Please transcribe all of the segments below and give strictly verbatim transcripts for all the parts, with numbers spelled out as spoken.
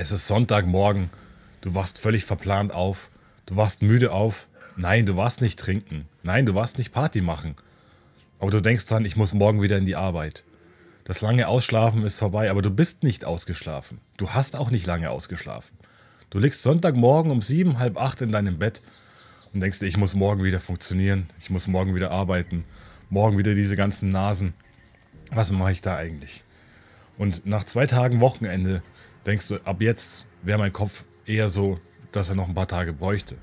Es ist Sonntagmorgen. Du wachst völlig verplant auf. Du wachst müde auf. Nein, du warst nicht trinken. Nein, du warst nicht Party machen. Aber du denkst dran, ich muss morgen wieder in die Arbeit. Das lange Ausschlafen ist vorbei, aber du bist nicht ausgeschlafen. Du hast auch nicht lange ausgeschlafen. Du liegst Sonntagmorgen um sieben, halb acht in deinem Bett und denkst dir, ich muss morgen wieder funktionieren. Ich muss morgen wieder arbeiten. Morgen wieder diese ganzen Nasen. Was mache ich da eigentlich? Und nach zwei Tagen Wochenende denkst du, ab jetzt wäre mein Kopf eher so, dass er noch ein paar Tage bräuchte.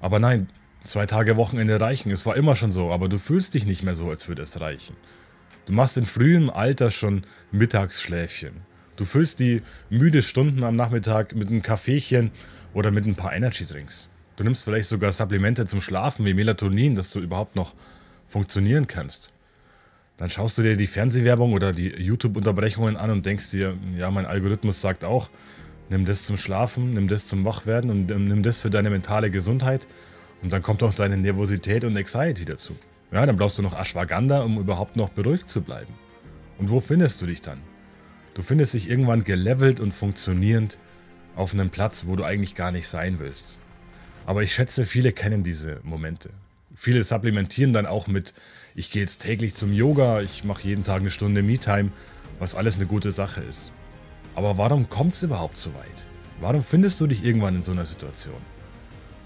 Aber nein, zwei Tage Wochenende reichen. Es war immer schon so, aber du fühlst dich nicht mehr so, als würde es reichen. Du machst in frühem Alter schon Mittagsschläfchen. Du füllst die müde Stunden am Nachmittag mit einem Kaffeechen oder mit ein paar Energy-Drinks. Du nimmst vielleicht sogar Supplemente zum Schlafen wie Melatonin, dass du überhaupt noch funktionieren kannst. Dann schaust du dir die Fernsehwerbung oder die YouTube-Unterbrechungen an und denkst dir, ja, mein Algorithmus sagt auch, nimm das zum Schlafen, nimm das zum Wachwerden und nimm das für deine mentale Gesundheit. Und dann kommt auch deine Nervosität und Anxiety dazu. Ja, dann brauchst du noch Ashwagandha, um überhaupt noch beruhigt zu bleiben. Und wo findest du dich dann? Du findest dich irgendwann gelevelt und funktionierend auf einem Platz, wo du eigentlich gar nicht sein willst. Aber ich schätze, viele kennen diese Momente. Viele supplementieren dann auch mit, ich gehe jetzt täglich zum Yoga, ich mache jeden Tag eine Stunde Me-Time, was alles eine gute Sache ist. Aber warum kommt es überhaupt so weit? Warum findest du dich irgendwann in so einer Situation?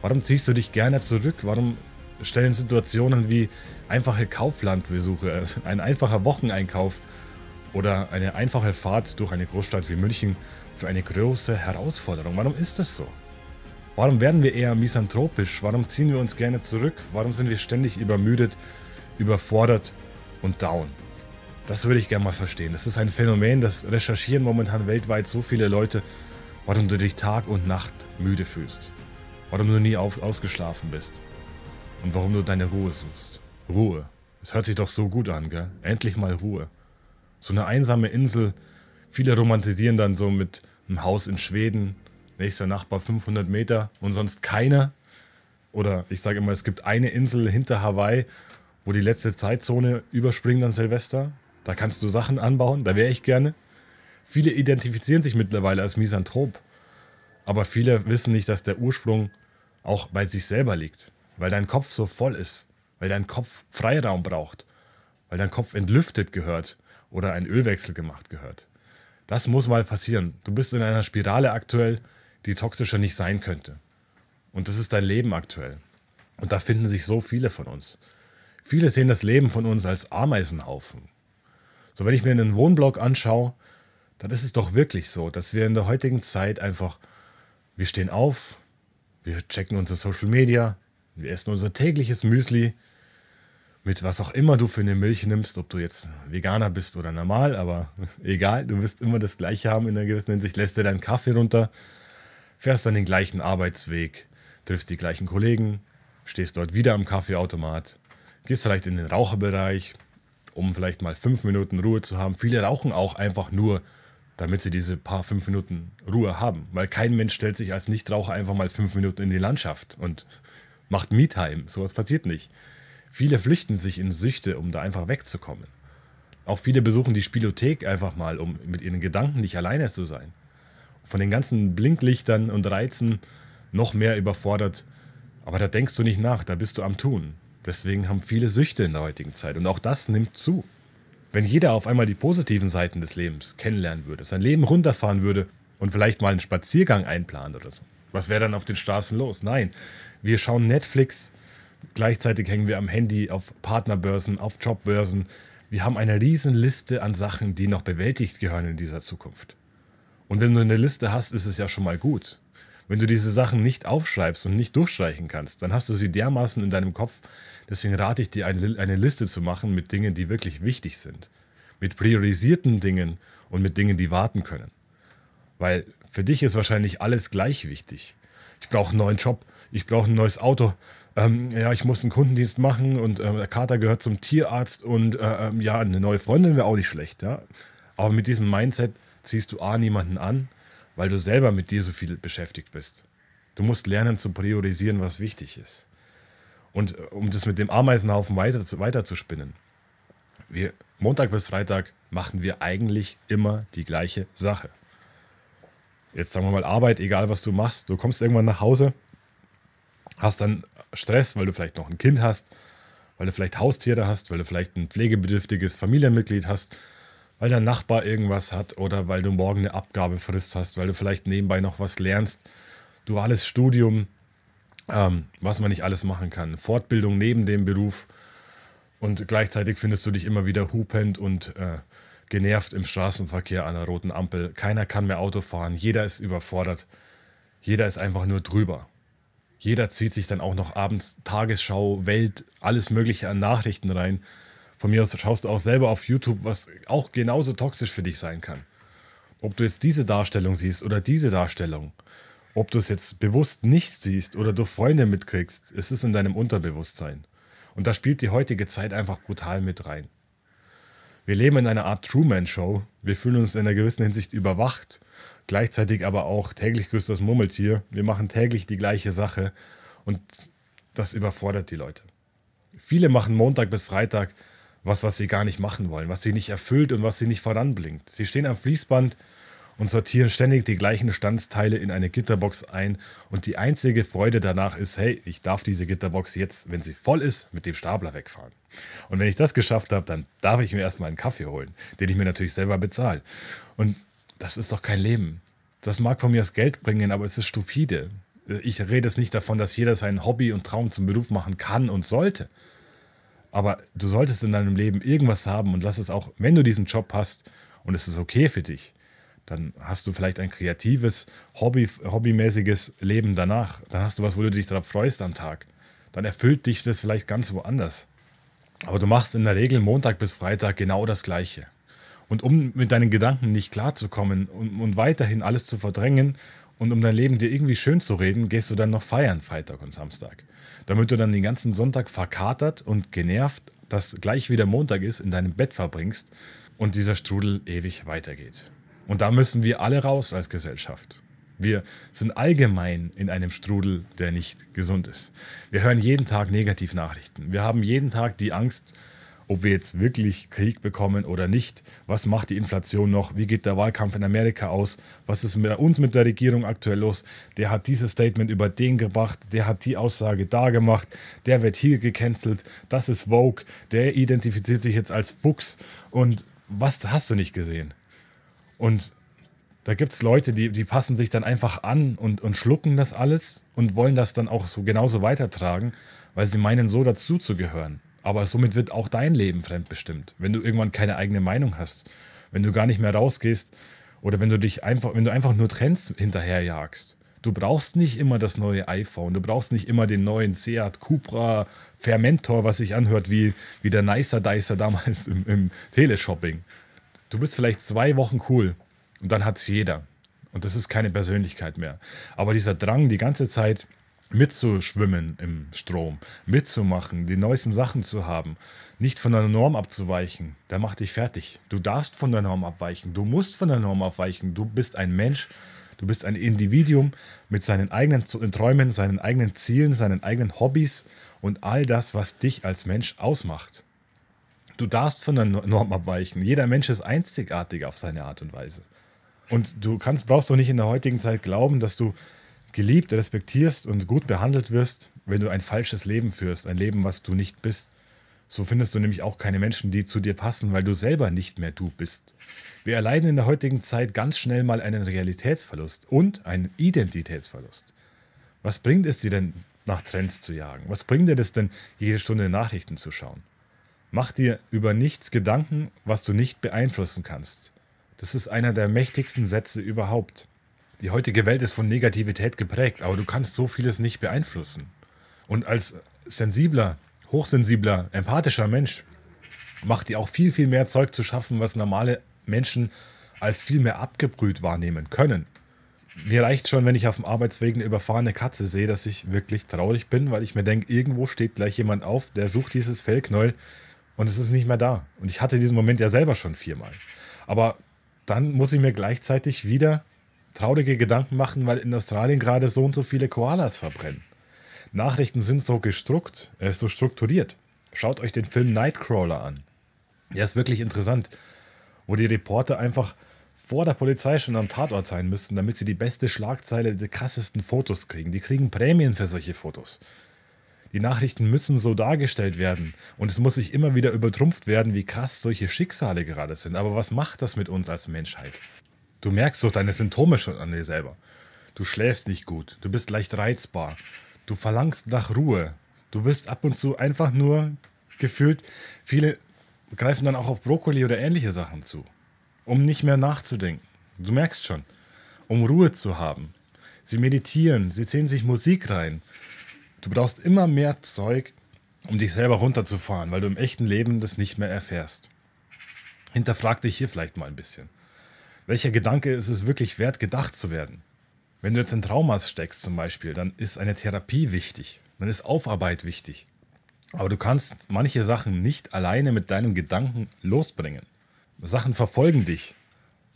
Warum ziehst du dich gerne zurück? Warum stellen Situationen wie einfache Kauflandbesuche, ein einfacher Wocheneinkauf oder eine einfache Fahrt durch eine Großstadt wie München für eine große Herausforderung? Warum ist das so? Warum werden wir eher misanthropisch? Warum ziehen wir uns gerne zurück? Warum sind wir ständig übermüdet, überfordert und down? Das würde ich gerne mal verstehen. Das ist ein Phänomen, das recherchieren momentan weltweit so viele Leute, warum du dich Tag und Nacht müde fühlst. Warum du nie auf, ausgeschlafen bist. Und warum du deine Ruhe suchst. Ruhe. Es hört sich doch so gut an, gell? Endlich mal Ruhe. So eine einsame Insel. Viele romantisieren dann so mit einem Haus in Schweden. Nächster Nachbar fünfhundert Meter und sonst keiner. Oder ich sage immer, es gibt eine Insel hinter Hawaii, wo die letzte Zeitzone überspringt an Silvester. Da kannst du Sachen anbauen, da wäre ich gerne. Viele identifizieren sich mittlerweile als Misanthrop. Aber viele wissen nicht, dass der Ursprung auch bei sich selber liegt. Weil dein Kopf so voll ist. Weil dein Kopf Freiraum braucht. Weil dein Kopf entlüftet gehört oder ein Ölwechsel gemacht gehört. Das muss mal passieren. Du bist in einer Spirale aktuell, die toxischer nicht sein könnte. Und das ist dein Leben aktuell. Und da finden sich so viele von uns. Viele sehen das Leben von uns als Ameisenhaufen. So, wenn ich mir einen Wohnblock anschaue, dann ist es doch wirklich so, dass wir in der heutigen Zeit einfach, wir stehen auf, wir checken unsere Social Media, wir essen unser tägliches Müsli, mit was auch immer du für eine Milch nimmst, ob du jetzt Veganer bist oder normal, aber egal, du wirst immer das Gleiche haben in einer gewissen Hinsicht, lässt dir deinen Kaffee runter, fährst dann den gleichen Arbeitsweg, triffst die gleichen Kollegen, stehst dort wieder am Kaffeeautomat, gehst vielleicht in den Raucherbereich, um vielleicht mal fünf Minuten Ruhe zu haben. Viele rauchen auch einfach nur, damit sie diese paar fünf Minuten Ruhe haben, weil kein Mensch stellt sich als Nichtraucher einfach mal fünf Minuten in die Landschaft und macht Me-Time. Sowas passiert nicht. Viele flüchten sich in Süchte, um da einfach wegzukommen. Auch viele besuchen die Spielothek einfach mal, um mit ihren Gedanken nicht alleine zu sein. Von den ganzen Blinklichtern und Reizen noch mehr überfordert. Aber da denkst du nicht nach, da bist du am Tun. Deswegen haben viele Süchte in der heutigen Zeit und auch das nimmt zu. Wenn jeder auf einmal die positiven Seiten des Lebens kennenlernen würde, sein Leben runterfahren würde und vielleicht mal einen Spaziergang einplanen oder so. Was wäre dann auf den Straßen los? Nein, wir schauen Netflix, gleichzeitig hängen wir am Handy, auf Partnerbörsen, auf Jobbörsen. Wir haben eine riesen Liste an Sachen, die noch bewältigt gehören in dieser Zukunft. Und wenn du eine Liste hast, ist es ja schon mal gut. Wenn du diese Sachen nicht aufschreibst und nicht durchstreichen kannst, dann hast du sie dermaßen in deinem Kopf. Deswegen rate ich dir, eine Liste zu machen mit Dingen, die wirklich wichtig sind. Mit priorisierten Dingen und mit Dingen, die warten können. Weil für dich ist wahrscheinlich alles gleich wichtig. Ich brauche einen neuen Job, ich brauche ein neues Auto, ähm, ja, ich muss einen Kundendienst machen und äh, der Kater gehört zum Tierarzt und äh, ja, eine neue Freundin wäre auch nicht schlecht. Ja? Aber mit diesem Mindset ziehst du A niemanden an, weil du selber mit dir so viel beschäftigt bist. Du musst lernen zu priorisieren, was wichtig ist. Und um das mit dem Ameisenhaufen weiter zu, weiter zu spinnen, wir, Montag bis Freitag machen wir eigentlich immer die gleiche Sache. jetzt sagen wir mal Arbeit, egal was du machst, du kommst irgendwann nach Hause, hast dann Stress, weil du vielleicht noch ein Kind hast, weil du vielleicht Haustiere hast, weil du vielleicht ein pflegebedürftiges Familienmitglied hast, weil dein Nachbar irgendwas hat oder weil du morgen eine Abgabefrist hast, weil du vielleicht nebenbei noch was lernst, duales Studium, ähm, was man nicht alles machen kann, Fortbildung neben dem Beruf, und gleichzeitig findest du dich immer wieder hupend und äh, genervt im Straßenverkehr an der roten Ampel. Keiner kann mehr Auto fahren, jeder ist überfordert, jeder ist einfach nur drüber. Jeder zieht sich dann auch noch abends Tagesschau, Welt, alles Mögliche an Nachrichten rein. Von mir aus schaust du auch selber auf YouTube, was auch genauso toxisch für dich sein kann. Ob du jetzt diese Darstellung siehst oder diese Darstellung, ob du es jetzt bewusst nicht siehst oder durch Freunde mitkriegst, es ist in deinem Unterbewusstsein. Und da spielt die heutige Zeit einfach brutal mit rein. Wir leben in einer Art Truman-Show. Wir fühlen uns in einer gewissen Hinsicht überwacht, gleichzeitig aber auch täglich grüßt das Murmeltier. Wir machen täglich die gleiche Sache und das überfordert die Leute. Viele machen Montag bis Freitag was, was sie gar nicht machen wollen, was sie nicht erfüllt und was sie nicht voranbringt. Sie stehen am Fließband und sortieren ständig die gleichen Bestandteile in eine Gitterbox ein und die einzige Freude danach ist, hey, ich darf diese Gitterbox jetzt, wenn sie voll ist, mit dem Stapler wegfahren. Und wenn ich das geschafft habe, dann darf ich mir erstmal einen Kaffee holen, den ich mir natürlich selber bezahle. Und das ist doch kein Leben. Das mag von mir das Geld bringen, aber es ist stupide. Ich rede jetzt nicht davon, dass jeder sein Hobby und Traum zum Beruf machen kann und sollte. Aber du solltest in deinem Leben irgendwas haben und lass es auch, wenn du diesen Job hast und es ist okay für dich, dann hast du vielleicht ein kreatives, Hobby, hobbymäßiges Leben danach. Dann hast du was, wo du dich darauf freust am Tag. Dann erfüllt dich das vielleicht ganz woanders. Aber du machst in der Regel Montag bis Freitag genau das Gleiche. Und um mit deinen Gedanken nicht klarzukommen und, und weiterhin alles zu verdrängen und um dein Leben dir irgendwie schön zu reden, gehst du dann noch feiern, Freitag und Samstag. Damit du dann den ganzen Sonntag verkatert und genervt, dass gleich wieder Montag ist, in deinem Bett verbringst und dieser Strudel ewig weitergeht. Und da müssen wir alle raus als Gesellschaft. Wir sind allgemein in einem Strudel, der nicht gesund ist. Wir hören jeden Tag Negativnachrichten. Wir haben jeden Tag die Angst, ob wir jetzt wirklich Krieg bekommen oder nicht. Was macht die Inflation noch? Wie geht der Wahlkampf in Amerika aus? Was ist mit uns, mit der Regierung aktuell los? Der hat dieses Statement über den gebracht. Der hat die Aussage da gemacht. Der wird hier gecancelt. Das ist Vogue. Der identifiziert sich jetzt als Fuchs. Und was hast du nicht gesehen? Und da gibt es Leute, die, die passen sich dann einfach an und, und schlucken das alles und wollen das dann auch so genauso weitertragen, weil sie meinen, so dazu zu gehören. Aber somit wird auch dein Leben fremdbestimmt, wenn du irgendwann keine eigene Meinung hast, wenn du gar nicht mehr rausgehst oder wenn du dich einfach, wenn du einfach nur Trends hinterherjagst. Du brauchst nicht immer das neue iPhone, du brauchst nicht immer den neuen Seat Cupra Fermentor, was sich anhört wie, wie der Nicer Dicer damals im, im Teleshopping. Du bist vielleicht zwei Wochen cool. Und dann hat es jeder. Und das ist keine Persönlichkeit mehr. Aber dieser Drang, die ganze Zeit mitzuschwimmen im Strom, mitzumachen, die neuesten Sachen zu haben, nicht von der Norm abzuweichen, der macht dich fertig. Du darfst von der Norm abweichen. Du musst von der Norm abweichen. Du bist ein Mensch. Du bist ein Individuum mit seinen eigenen Träumen, seinen eigenen Zielen, seinen eigenen Hobbys und all das, was dich als Mensch ausmacht. Du darfst von der Norm abweichen. Jeder Mensch ist einzigartig auf seine Art und Weise. Und du kannst, brauchst doch nicht in der heutigen Zeit glauben, dass du geliebt, respektierst und gut behandelt wirst, wenn du ein falsches Leben führst, ein Leben, was du nicht bist. So findest du nämlich auch keine Menschen, die zu dir passen, weil du selber nicht mehr du bist. Wir erleiden in der heutigen Zeit ganz schnell mal einen Realitätsverlust und einen Identitätsverlust. Was bringt es dir denn, nach Trends zu jagen? Was bringt dir das denn, jede Stunde Nachrichten zu schauen? Mach dir über nichts Gedanken, was du nicht beeinflussen kannst. Das ist einer der mächtigsten Sätze überhaupt. Die heutige Welt ist von Negativität geprägt, aber du kannst so vieles nicht beeinflussen. Und als sensibler, hochsensibler, empathischer Mensch macht dir auch viel, viel mehr Zeug zu schaffen, was normale Menschen als viel mehr abgebrüht wahrnehmen können. Mir reicht schon, wenn ich auf dem Arbeitsweg eine überfahrene Katze sehe, dass ich wirklich traurig bin, weil ich mir denke, irgendwo steht gleich jemand auf, der sucht dieses Fellknäuel, und es ist nicht mehr da. Und ich hatte diesen Moment ja selber schon viermal. Aber dann muss ich mir gleichzeitig wieder traurige Gedanken machen, weil in Australien gerade so und so viele Koalas verbrennen. Nachrichten sind so gestruckt, äh, so strukturiert. Schaut euch den Film Nightcrawler an. Der ist wirklich interessant, wo die Reporter einfach vor der Polizei schon am Tatort sein müssen, damit sie die beste Schlagzeile, die krassesten Fotos kriegen. Die kriegen Prämien für solche Fotos. Die Nachrichten müssen so dargestellt werden. Und es muss sich immer wieder übertrumpft werden, wie krass solche Schicksale gerade sind. Aber was macht das mit uns als Menschheit? Du merkst doch deine Symptome schon an dir selber. Du schläfst nicht gut. Du bist leicht reizbar. Du verlangst nach Ruhe. Du willst ab und zu einfach nur gefühlt, viele greifen dann auch auf Brokkoli oder ähnliche Sachen zu, um nicht mehr nachzudenken. Du merkst schon, um Ruhe zu haben. Sie meditieren, sie ziehen sich Musik rein. Du brauchst immer mehr Zeug, um dich selber runterzufahren, weil du im echten Leben das nicht mehr erfährst. Hinterfrag dich hier vielleicht mal ein bisschen. Welcher Gedanke ist es wirklich wert, gedacht zu werden? Wenn du jetzt in Traumas steckst zum Beispiel, dann ist eine Therapie wichtig. Dann ist Aufarbeit wichtig. Aber du kannst manche Sachen nicht alleine mit deinem Gedanken losbringen. Sachen verfolgen dich.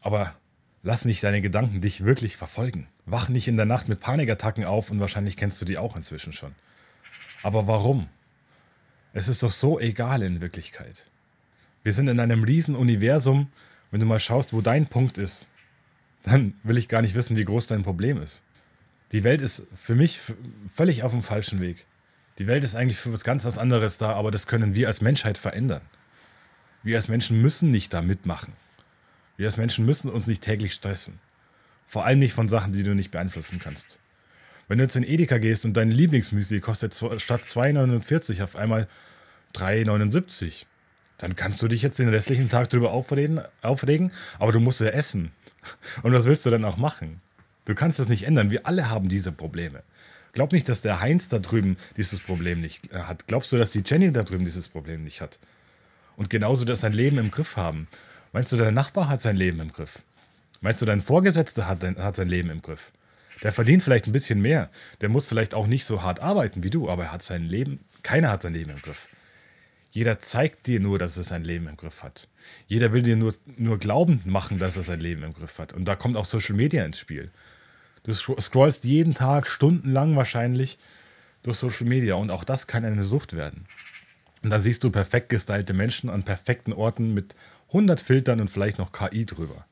Aber lass nicht deine Gedanken dich wirklich verfolgen. Wach nicht in der Nacht mit Panikattacken auf, und wahrscheinlich kennst du die auch inzwischen schon. Aber warum? Es ist doch so egal in Wirklichkeit. Wir sind in einem riesen Universum. Wenn du mal schaust, wo dein Punkt ist, dann will ich gar nicht wissen, wie groß dein Problem ist. Die Welt ist für mich völlig auf dem falschen Weg. Die Welt ist eigentlich für was ganz was anderes da, aber das können wir als Menschheit verändern. Wir als Menschen müssen nicht da mitmachen. Wir als Menschen müssen uns nicht täglich stressen. Vor allem nicht von Sachen, die du nicht beeinflussen kannst. Wenn du jetzt in Edeka gehst und deine Lieblingsmüsli kostet statt zwei neunundvierzig auf einmal drei neunundsiebzig, dann kannst du dich jetzt den restlichen Tag drüber aufreden, aufregen, aber du musst ja essen. Und was willst du dann auch machen? Du kannst das nicht ändern. Wir alle haben diese Probleme. Glaub nicht, dass der Heinz da drüben dieses Problem nicht hat. Glaubst du, dass die Jenny da drüben dieses Problem nicht hat? Und genauso, dass sein Leben im Griff haben. Meinst du, dein Nachbar hat sein Leben im Griff? Meinst du, dein Vorgesetzter hat, hat sein Leben im Griff? Der verdient vielleicht ein bisschen mehr. Der muss vielleicht auch nicht so hart arbeiten wie du, aber er hat sein Leben, keiner hat sein Leben im Griff. Jeder zeigt dir nur, dass er sein Leben im Griff hat. Jeder will dir nur, nur glauben machen, dass er sein Leben im Griff hat. Und da kommt auch Social Media ins Spiel. Du scrollst jeden Tag, stundenlang wahrscheinlich, durch Social Media. Und auch das kann eine Sucht werden. Und dann siehst du perfekt gestylte Menschen an perfekten Orten mit hundert Filtern und vielleicht noch K I drüber.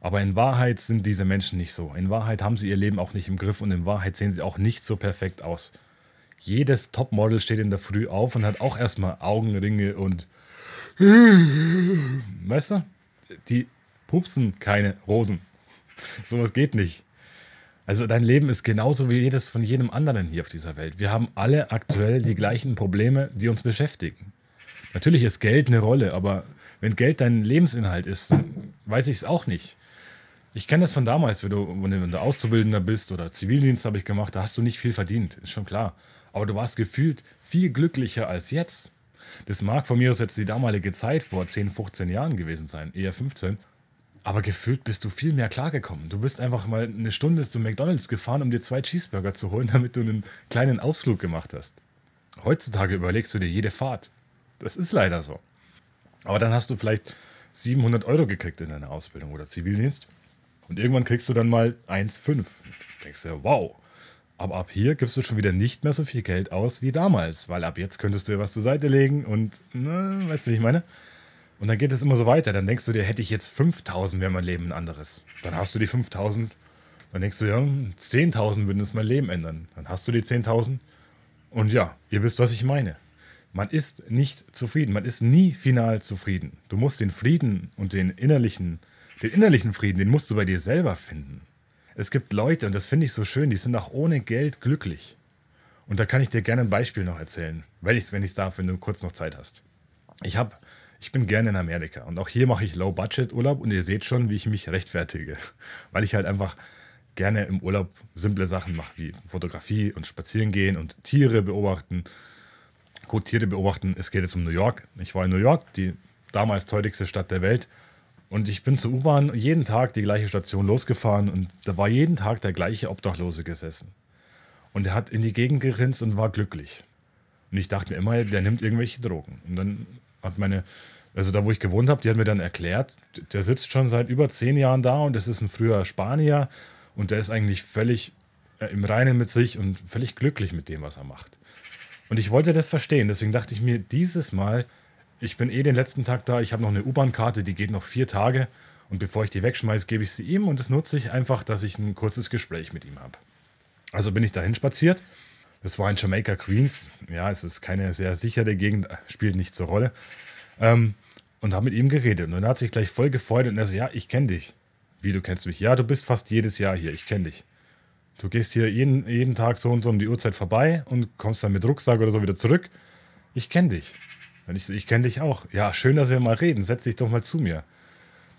Aber in Wahrheit sind diese Menschen nicht so. In Wahrheit haben sie ihr Leben auch nicht im Griff und in Wahrheit sehen sie auch nicht so perfekt aus. Jedes Topmodel steht in der Früh auf und hat auch erstmal Augenringe und... Weißt du? Die pupsen keine Rosen. Sowas geht nicht. Also dein Leben ist genauso wie jedes von jedem anderen hier auf dieser Welt. Wir haben alle aktuell die gleichen Probleme, die uns beschäftigen. Natürlich ist Geld eine Rolle, aber wenn Geld dein Lebensinhalt ist, dann weiß ich es auch nicht. Ich kenne das von damals, wenn du, wenn du Auszubildender bist oder Zivildienst habe ich gemacht, da hast du nicht viel verdient, ist schon klar. Aber du warst gefühlt viel glücklicher als jetzt. Das mag von mir aus jetzt die damalige Zeit vor zehn, fünfzehn Jahren gewesen sein, eher fünfzehn. Aber gefühlt bist du viel mehr klargekommen. Du bist einfach mal eine Stunde zu McDonald's gefahren, um dir zwei Cheeseburger zu holen, damit du einen kleinen Ausflug gemacht hast. Heutzutage überlegst du dir jede Fahrt. Das ist leider so. Aber dann hast du vielleicht siebenhundert Euro gekriegt in deiner Ausbildung oder Zivildienst. Und irgendwann kriegst du dann mal eins Komma fünf. Denkst du, wow. Aber ab hier gibst du schon wieder nicht mehr so viel Geld aus wie damals. Weil ab jetzt könntest du dir was zur Seite legen und, na, weißt du, wie ich meine? Und dann geht es immer so weiter. Dann denkst du dir, hätte ich jetzt fünftausend, wäre mein Leben ein anderes. Dann hast du die fünftausend. Dann denkst du dir, ja, zehntausend würden es mein Leben ändern. Dann hast du die zehntausend. Und ja, ihr wisst, was ich meine. Man ist nicht zufrieden. Man ist nie final zufrieden. Du musst den Frieden und den innerlichen... Den innerlichen Frieden, den musst du bei dir selber finden. Es gibt Leute, und das finde ich so schön, die sind auch ohne Geld glücklich. Und da kann ich dir gerne ein Beispiel noch erzählen, wenn ich es wenn ich's darf, wenn du kurz noch Zeit hast. Ich, hab, ich bin gerne in Amerika und auch hier mache ich Low-Budget-Urlaub und ihr seht schon, wie ich mich rechtfertige, weil ich halt einfach gerne im Urlaub simple Sachen mache, wie Fotografie und spazieren gehen und Tiere beobachten. Gut, Tiere beobachten, es geht jetzt um New York. Ich war in New York, die damals teuerste Stadt der Welt. Und ich bin zur U-Bahn jeden Tag die gleiche Station losgefahren und da war jeden Tag der gleiche Obdachlose gesessen. Und er hat in die Gegend gerinst und war glücklich. Und ich dachte mir immer, der nimmt irgendwelche Drogen. Und dann hat meine, also da wo ich gewohnt habe, die hat mir dann erklärt, der sitzt schon seit über zehn Jahren da und das ist ein früher Spanier und der ist eigentlich völlig im Reinen mit sich und völlig glücklich mit dem, was er macht. Und ich wollte das verstehen, deswegen dachte ich mir, dieses Mal... Ich bin eh den letzten Tag da, ich habe noch eine U-Bahn-Karte, die geht noch vier Tage Und bevor ich die wegschmeiße, gebe ich sie ihm und das nutze ich einfach, dass ich ein kurzes Gespräch mit ihm habe. Also bin ich dahin spaziert. Das war in Jamaica, Queens. Ja, es ist keine sehr sichere Gegend, spielt nicht zur Rolle. Ähm, und habe mit ihm geredet. Und er hat sich gleich voll gefreut und er so, ja, ich kenne dich. Wie, du kennst mich? Ja, du bist fast jedes Jahr hier, ich kenne dich. Du gehst hier jeden, jeden Tag so und so um die Uhrzeit vorbei und kommst dann mit Rucksack oder so wieder zurück. Ich kenne dich. Und ich so, ich kenne dich auch. Ja, schön, dass wir mal reden. Setz dich doch mal zu mir.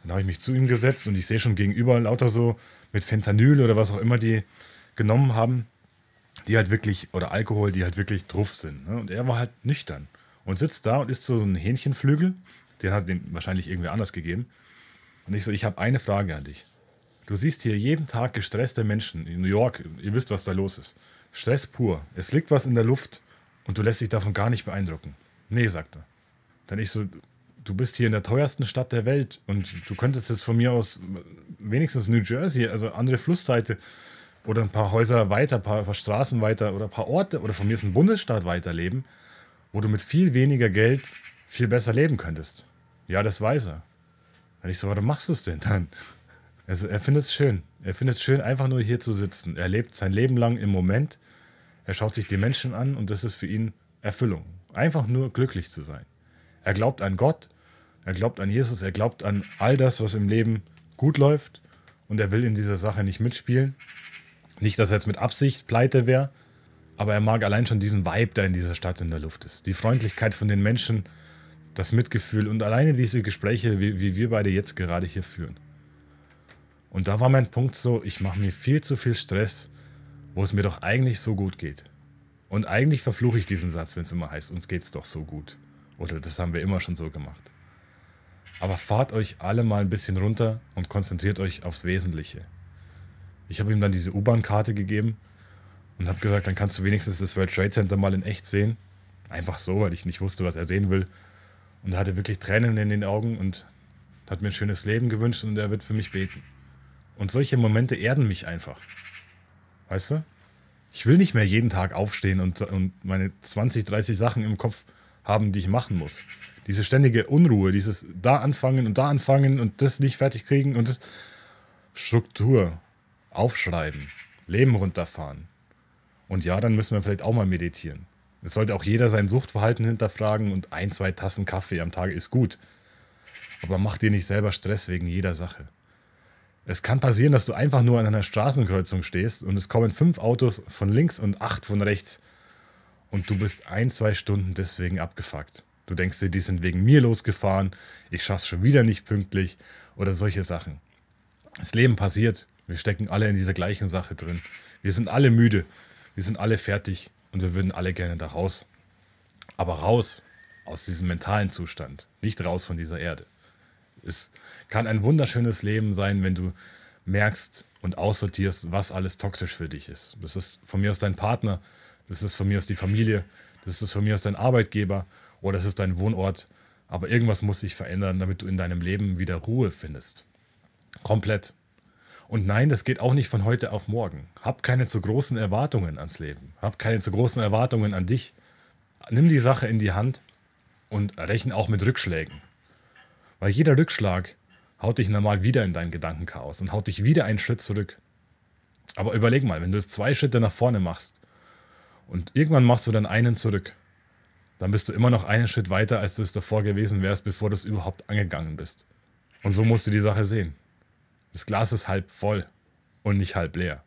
Dann habe ich mich zu ihm gesetzt und ich sehe schon gegenüber lauter so mit Fentanyl oder was auch immer die genommen haben, die halt wirklich, oder Alkohol, die halt wirklich drauf sind. Ne? Und er war halt nüchtern und sitzt da und isst so einen Hähnchenflügel. Den hat ihm wahrscheinlich irgendwer anders gegeben. Und ich so, ich habe eine Frage an dich. Du siehst hier jeden Tag gestresste Menschen in New York. Ihr wisst, was da los ist. Stress pur. Es liegt was in der Luft und du lässt dich davon gar nicht beeindrucken. Nee, sagt er. Dann ich so, du bist hier in der teuersten Stadt der Welt und du könntest jetzt von mir aus wenigstens New Jersey, also andere Flussseite oder ein paar Häuser weiter, ein paar Straßen weiter oder ein paar Orte oder von mir ist ein Bundesstaat weiterleben, wo du mit viel weniger Geld viel besser leben könntest. Ja, das weiß er. Dann ich so, warum machst du es denn dann? Also er findet es schön. Er findet es schön, einfach nur hier zu sitzen. Er lebt sein Leben lang im Moment. Er schaut sich die Menschen an und das ist für ihn Erfüllung. Einfach nur glücklich zu sein. Er glaubt an Gott, er glaubt an Jesus, er glaubt an all das, was im Leben gut läuft und er will in dieser Sache nicht mitspielen. Nicht, dass er jetzt mit Absicht pleite wäre, aber er mag allein schon diesen Vibe, der in dieser Stadt in der Luft ist. Die Freundlichkeit von den Menschen, das Mitgefühl und alleine diese Gespräche, wie, wie wir beide jetzt gerade hier führen. Und da war mein Punkt so, ich mache mir viel zu viel Stress, wo es mir doch eigentlich so gut geht. Und eigentlich verfluche ich diesen Satz, wenn es immer heißt, uns geht's doch so gut. Oder das haben wir immer schon so gemacht. Aber fahrt euch alle mal ein bisschen runter und konzentriert euch aufs Wesentliche. Ich habe ihm dann diese U-Bahn-Karte gegeben und habe gesagt, dann kannst du wenigstens das World Trade Center mal in echt sehen. Einfach so, weil ich nicht wusste, was er sehen will. Und er hatte wirklich Tränen in den Augen und hat mir ein schönes Leben gewünscht und er wird für mich beten. Und solche Momente erden mich einfach. Weißt du? Ich will nicht mehr jeden Tag aufstehen und, und meine zwanzig, dreißig Sachen im Kopf haben, die ich machen muss. Diese ständige Unruhe, dieses da anfangen und da anfangen und das nicht fertig kriegen und Struktur, aufschreiben, Leben runterfahren. Und ja, dann müssen wir vielleicht auch mal meditieren. Es sollte auch jeder sein Suchtverhalten hinterfragen und ein, zwei Tassen Kaffee am Tag ist gut. Aber mach dir nicht selber Stress wegen jeder Sache. Es kann passieren, dass du einfach nur an einer Straßenkreuzung stehst und es kommen fünf Autos von links und acht von rechts. Und du bist ein, zwei Stunden deswegen abgefuckt. Du denkst dir, die sind wegen mir losgefahren, ich schaff's schon wieder nicht pünktlich oder solche Sachen. Das Leben passiert, wir stecken alle in dieser gleichen Sache drin. Wir sind alle müde, wir sind alle fertig und wir würden alle gerne da raus. Aber raus aus diesem mentalen Zustand, nicht raus von dieser Erde. Es kann ein wunderschönes Leben sein, wenn du merkst und aussortierst, was alles toxisch für dich ist. Das ist von mir aus dein Partner, das ist von mir aus die Familie, das ist von mir aus dein Arbeitgeber oder das ist dein Wohnort. Aber irgendwas muss sich verändern, damit du in deinem Leben wieder Ruhe findest. Komplett. Und nein, das geht auch nicht von heute auf morgen. Hab keine zu großen Erwartungen ans Leben. Hab keine zu großen Erwartungen an dich. Nimm die Sache in die Hand und rechne auch mit Rückschlägen. Weil jeder Rückschlag haut dich normal wieder in dein Gedankenchaos und haut dich wieder einen Schritt zurück. Aber überleg mal, wenn du jetzt zwei Schritte nach vorne machst und irgendwann machst du dann einen zurück, dann bist du immer noch einen Schritt weiter, als du es davor gewesen wärst, bevor du es überhaupt angegangen bist. Und so musst du die Sache sehen. Das Glas ist halb voll und nicht halb leer.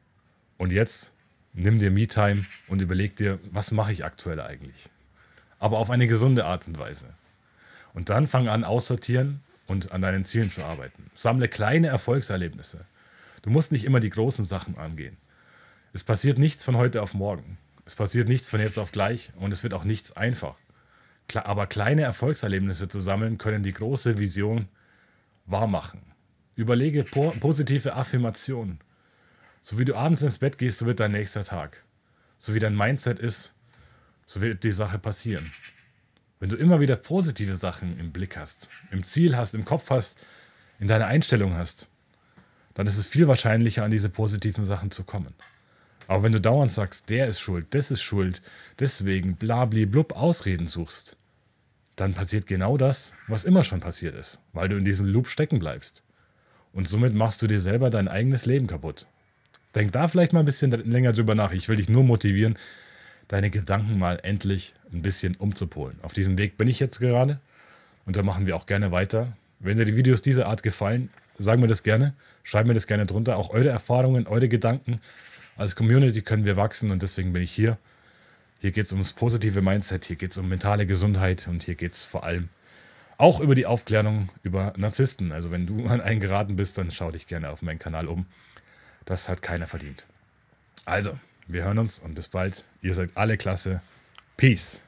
Und jetzt nimm dir Me-Time und überleg dir, was mache ich aktuell eigentlich? Aber auf eine gesunde Art und Weise. Und dann fang an aussortieren und an deinen Zielen zu arbeiten. Sammle kleine Erfolgserlebnisse. Du musst nicht immer die großen Sachen angehen. Es passiert nichts von heute auf morgen. Es passiert nichts von jetzt auf gleich und es wird auch nichts einfach. Aber kleine Erfolgserlebnisse zu sammeln, können die große Vision wahrmachen. Überlege po- positive Affirmationen. So wie du abends ins Bett gehst, so wird dein nächster Tag. So wie dein Mindset ist, so wird die Sache passieren. Wenn du immer wieder positive Sachen im Blick hast, im Ziel hast, im Kopf hast, in deiner Einstellung hast, dann ist es viel wahrscheinlicher, an diese positiven Sachen zu kommen. Aber wenn du dauernd sagst, der ist schuld, das ist schuld, deswegen blabli blub Ausreden suchst, dann passiert genau das, was immer schon passiert ist, weil du in diesem Loop stecken bleibst. Und somit machst du dir selber dein eigenes Leben kaputt. Denk da vielleicht mal ein bisschen länger drüber nach. Ich will dich nur motivieren, deine Gedanken mal endlich ein bisschen umzupolen. Auf diesem Weg bin ich jetzt gerade und da machen wir auch gerne weiter. Wenn dir die Videos dieser Art gefallen, sag mir das gerne, schreib mir das gerne drunter. Auch eure Erfahrungen, eure Gedanken. Als Community können wir wachsen und deswegen bin ich hier. Hier geht es ums positive Mindset, hier geht es um mentale Gesundheit und hier geht es vor allem auch über die Aufklärung über Narzissten. Also wenn du an einen geraten bist, dann schau dich gerne auf meinen Kanal um. Das hat keiner verdient. Also, wir hören uns und bis bald. Ihr seid alle klasse. Peace.